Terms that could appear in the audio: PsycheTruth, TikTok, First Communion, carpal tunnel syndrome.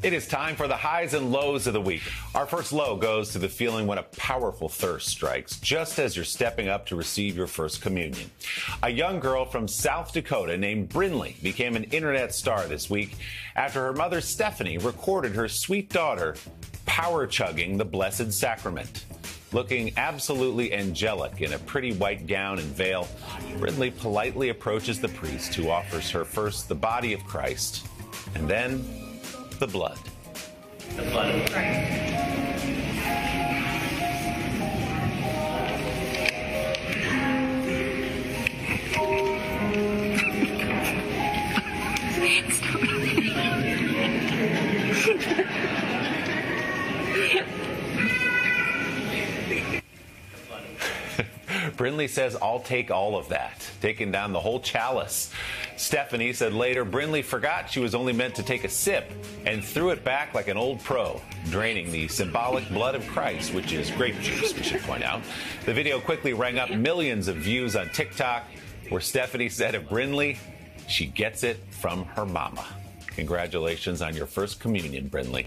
It is time for the highs and lows of the week. Our first low goes to the feeling when a powerful thirst strikes, just as you're stepping up to receive your first communion. A young girl from South Dakota named Brinley became an internet star this week after her mother, Stephanie, recorded her sweet daughter power chugging the Blessed Sacrament. Looking absolutely angelic in a pretty white gown and veil, Brinley politely approaches the priest who offers her first the body of Christ and then the blood. The blood of Christ. Brinley says, "I'll take all of that," taking down the whole chalice. Stephanie said later Brinley forgot she was only meant to take a sip and threw it back like an old pro, draining the symbolic blood of Christ, which is grape juice, we should point out. The video quickly rang up millions of views on TikTok, where Stephanie said of Brinley, she gets it from her mama. Congratulations on your first communion, Brinley.